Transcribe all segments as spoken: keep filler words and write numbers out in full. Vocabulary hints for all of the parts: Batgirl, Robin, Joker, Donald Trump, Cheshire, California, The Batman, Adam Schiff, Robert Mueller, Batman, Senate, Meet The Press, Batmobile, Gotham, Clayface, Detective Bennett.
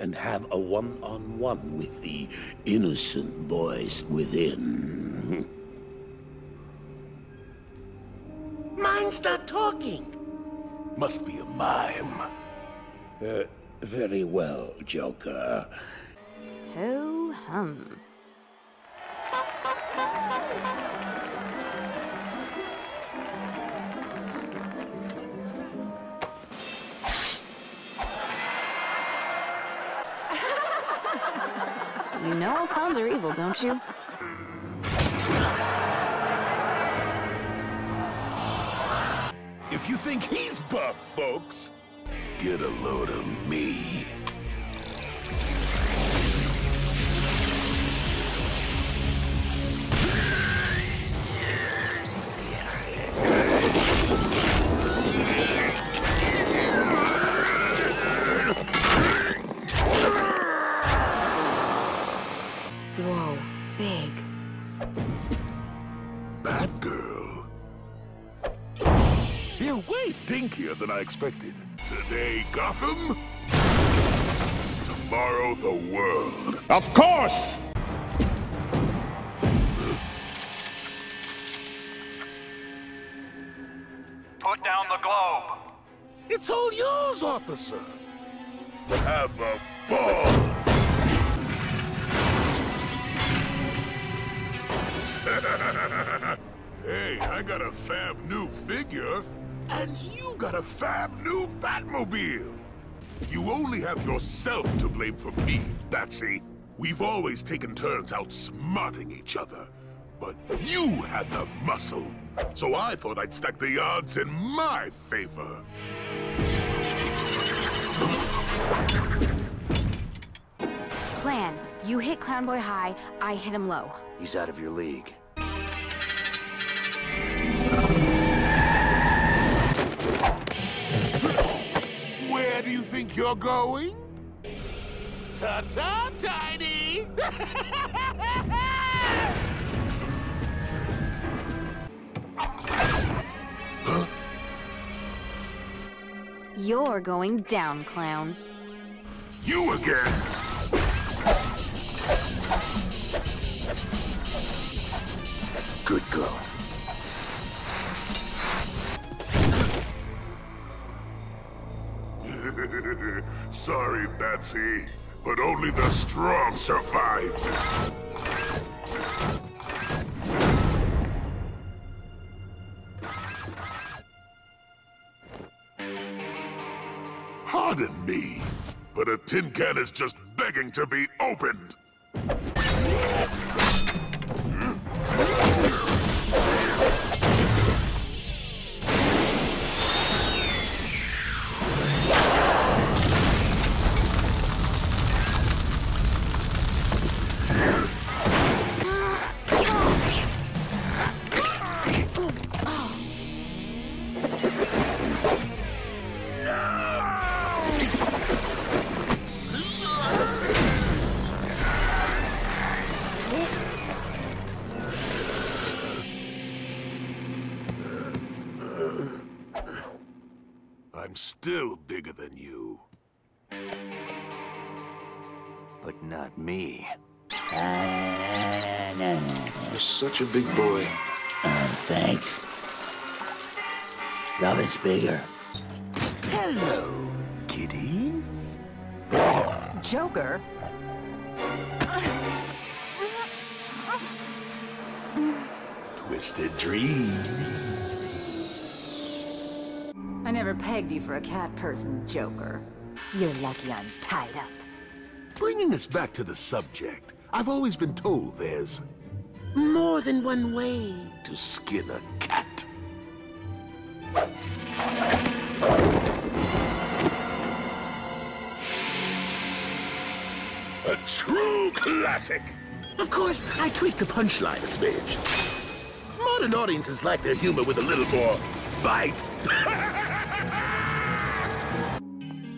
and have a one-on-one with the innocent boys within. Mine's not talking. Must be a mime. Uh, very well, Joker. Ho-hum. You know all clowns are evil, don't you? If you think he's buff, folks, get a load of me. Whoa, big. Batgirl. You're way dinkier than I expected. Today, Gotham. Tomorrow, the world. Of course! Put down the globe. It's all yours, officer. Have a ball. Hey, I got a fab new figure, and you got a fab new Batmobile. You only have yourself to blame for me, Batsy. We've always taken turns outsmarting each other, but you had the muscle. So I thought I'd stack the odds in my favor. Plan. You hit Clownboy high, I hit him low. He's out of your league. Where do you think you're going? Ta-ta, Tiny! Huh? You're going down, Clown. You again! Good girl. Sorry, Batsy, but only the strong survive. Pardon me, but a tin can is just begging to be opened. I'm still bigger than you. But not me. Uh, no, no. You're such a big boy. Uh, thanks. Robin's bigger. Hello, kiddies. Joker? Twisted dreams. I never pegged you for a cat person, Joker. You're lucky I'm tied up. Bringing us back to the subject, I've always been told there's more than one way to skin a cat. A true classic! Of course, I tweaked the punchline a smidge. Modern audiences like their humor with a little more bite.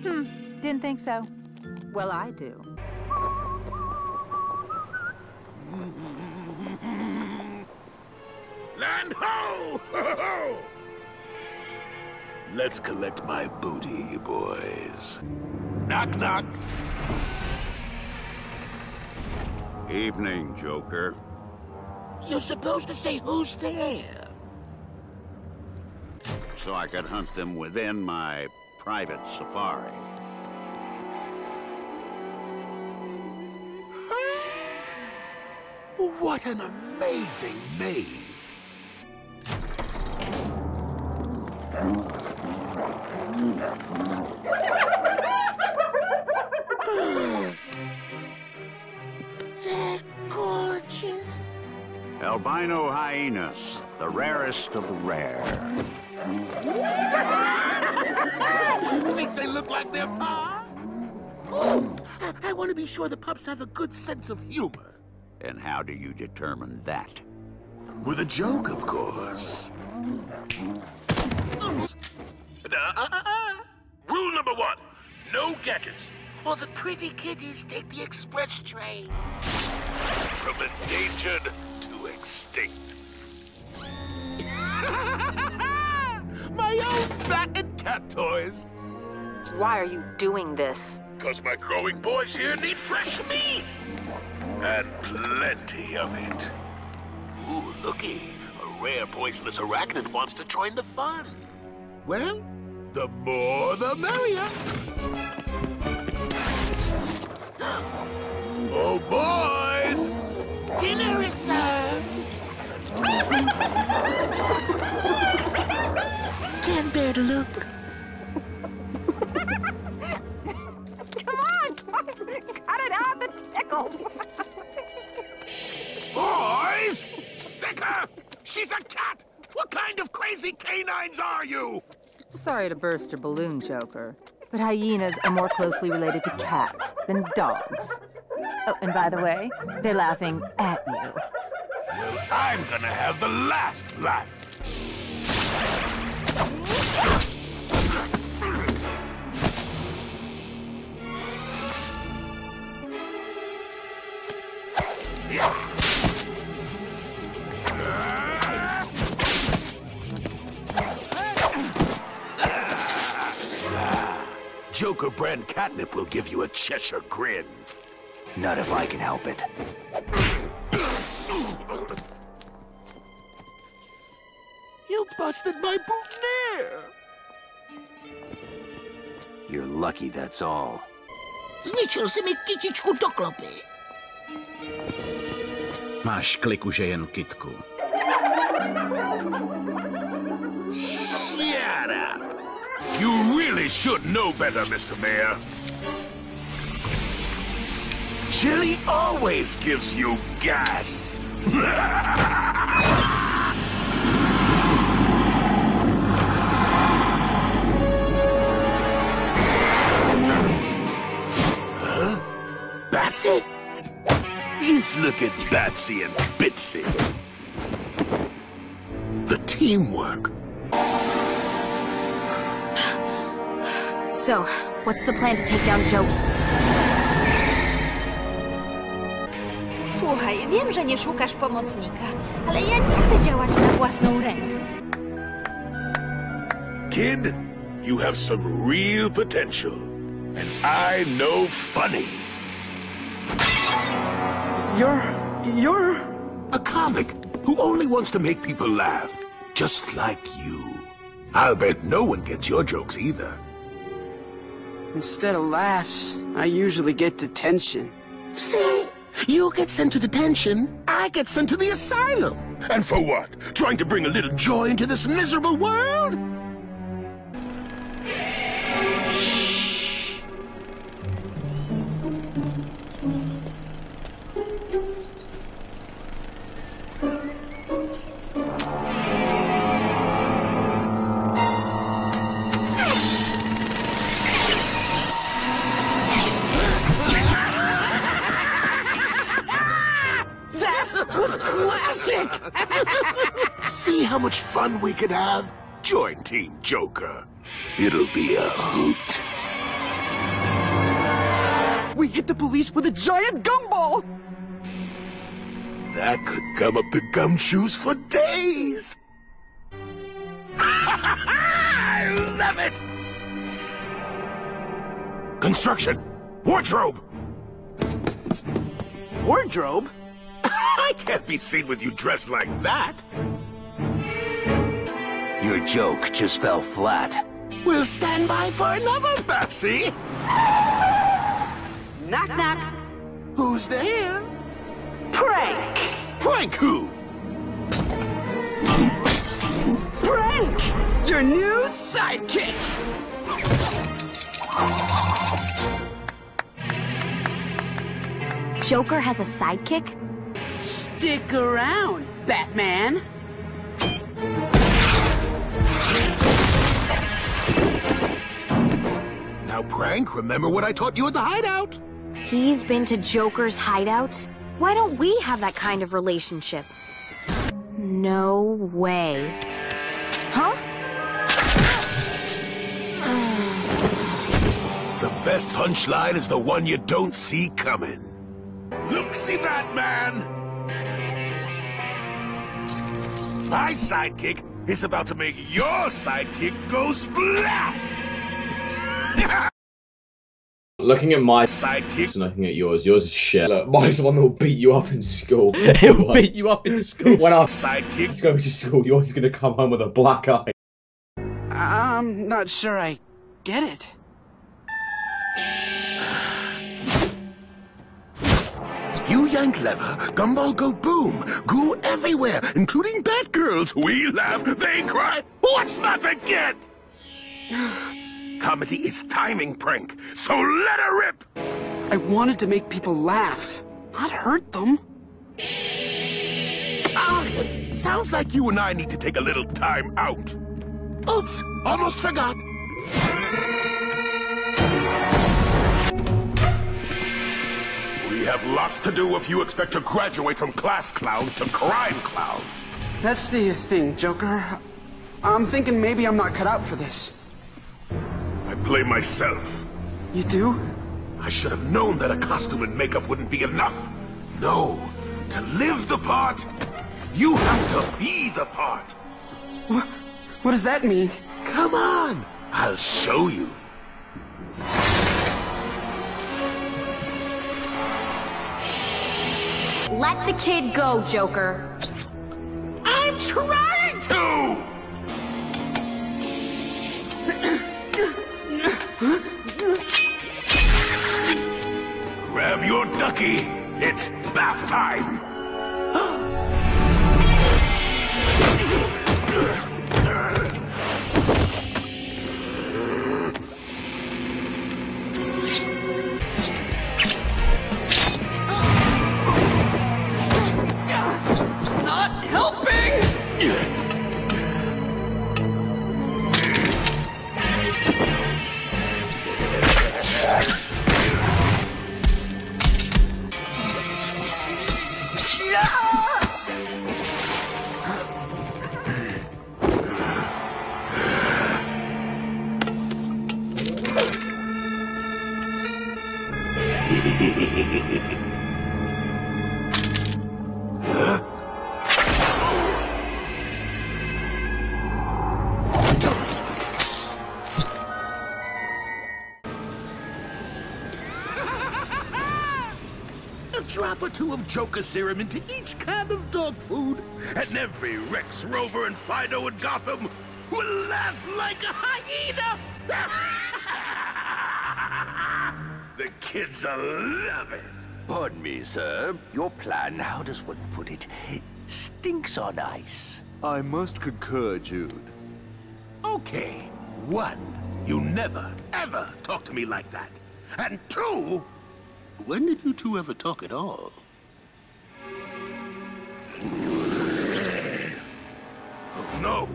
Hmm, didn't think so. Well, I do. Land ho! Ho, ho! Let's collect my booty, boys. Knock, knock. Evening, Joker. You're supposed to say who's there. So I could hunt them within my private safari. What an amazing maze! They're gorgeous. Albino hyenas, the rarest of the rare. Think they look like their pa? Oh, I, I want to be sure the pups have a good sense of humor. And how do you determine that? With a joke, of course. Rule number one, no gadgets. Or the pretty kitties take the express train. From endangered to extinct. My own bat and cat toys. Why are you doing this? Because my growing boys here need fresh meat. And plenty of it. Ooh, looky. A rare poisonous arachnid wants to join the fun. Well, the more the merrier. Oh, boys! Dinner is served. Can't bear to look. Come on, cut it out, the tickles. Boys! Sicker! She's a cat! What kind of crazy canines are you? Sorry to burst your balloon, Joker, but hyenas are more closely related to cats than dogs. Oh, and by the way, they're laughing at you. Well, I'm gonna have the last laugh. Yeah. Joker brand catnip will give you a Cheshire grin. Not if I can help it. You busted my boutonniere! You're lucky, that's all. Máš klik už je jen kytku. Shut up! You really should know better, Mister Mayor. Chili always gives you gas. Huh? Batsy? Just look at Batsy and Bitsy. The teamwork. So, what's the plan to take down Joe? Słuchaj, wiem, że nie szukasz pomocnika, ale ja nie chcę działać na własną rękę. Kid, you have some real potential, and I know funny. You're... you're... a comic who only wants to make people laugh, just like you. I'll bet no one gets your jokes either. Instead of laughs, I usually get detention. See? You get sent to detention, I get sent to the asylum. And for what? Trying to bring a little joy into this miserable world? See how much fun we could have? Join Team Joker. It'll be a hoot. We hit the police with a giant gumball! That could gum up the gumshoes for days! I love it! Construction! Wardrobe! Wardrobe? I can't be seen with you dressed like that. Your joke just fell flat. We'll stand by for another, Betsy! Knock, knock. Who's there? Prank! Prank who? Prank! Your new sidekick! Joker has a sidekick? Stick around, Batman! Now, Prank, remember what I taught you at the hideout? He's been to Joker's hideout? Why don't we have that kind of relationship? No way. Huh? The best punchline is the one you don't see coming. Look-see, Batman! My sidekick is about to make your sidekick go splat! Looking at my sidekick and looking at yours, yours is shit. Look, mine's one that will beat you up in school. He'll like, beat you up in school. When our sidekicks go to school, yours is gonna come home with a black eye. I'm not sure I get it. You yank lever, gumball go boom, goo everywhere, including Batgirls. We laugh, they cry. What's not to get? Comedy is timing, Prank, so let her rip! I wanted to make people laugh, not hurt them. Ah, sounds like you and I need to take a little time out. Oops, almost forgot. We have lots to do if you expect to graduate from class clown to crime clown. That's the thing, Joker. I'm thinking maybe I'm not cut out for this. I play myself. You do? I should have known that a costume and makeup wouldn't be enough. No. To live the part, you have to be the part. What, what does that mean? Come on. I'll show you. Let the kid go, Joker. I'm trying to! Grab your ducky, it's bath time! Not helping! Two of Joker serum into each can of dog food, and every Rex, Rover, and Fido in Gotham will laugh like a hyena! The kids love it! Pardon me, sir. Your plan, how does one put it, stinks on ice. I must concur, Jude. Okay, one, you never, ever talk to me like that. And two, when did you two ever talk at all? Oh, no.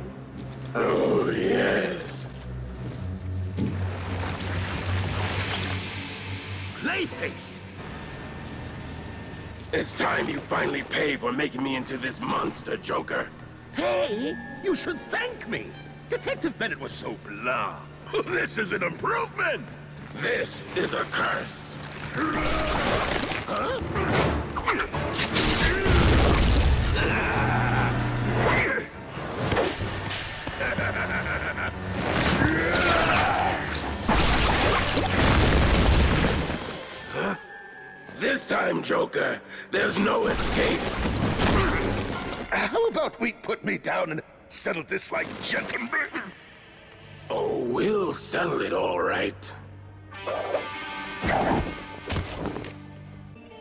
Oh, yes. Clayface! It's time you finally pay for making me into this monster, Joker. Hey, you should thank me. Detective Bennett was so blah. This is an improvement. This is a curse. Huh? this time, Joker. There's no escape. How about we put me down and settle this like gentlemen? Oh, we'll settle it all right.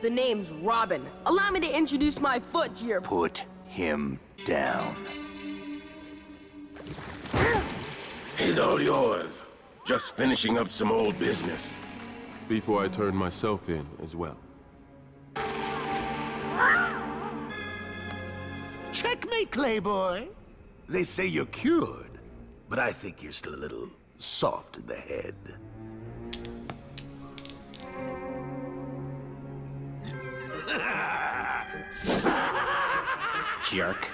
The name's Robin. Allow me to introduce my foot to your... Put him down. He's all yours. Just finishing up some old business. Before I turn myself in as well. Checkmate, Clayboy. They say you're cured, but I think you're still a little soft in the head. Jerk.